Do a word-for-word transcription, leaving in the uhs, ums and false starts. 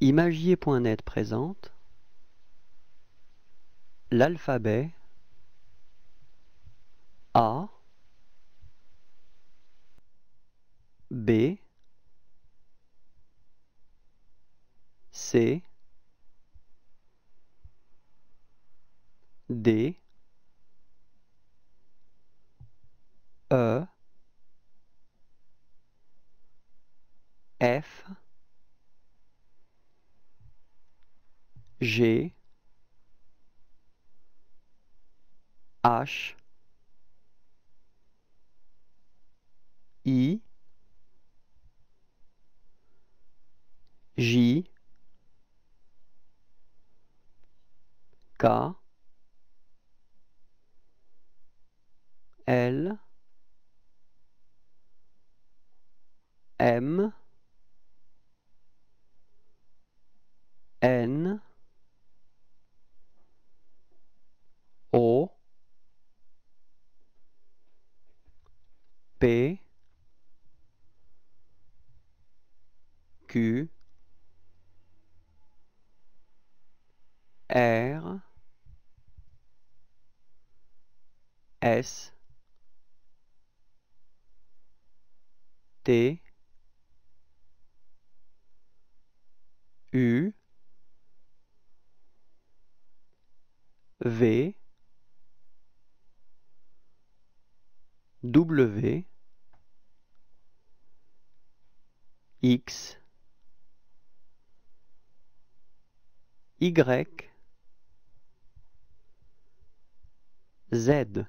Imagier point net présente l'alphabet A, B, C, D, E, F, G, H, I, J, K, L, M, N, O, P, Q, R, S, T, U, V, W, X, Y, Z.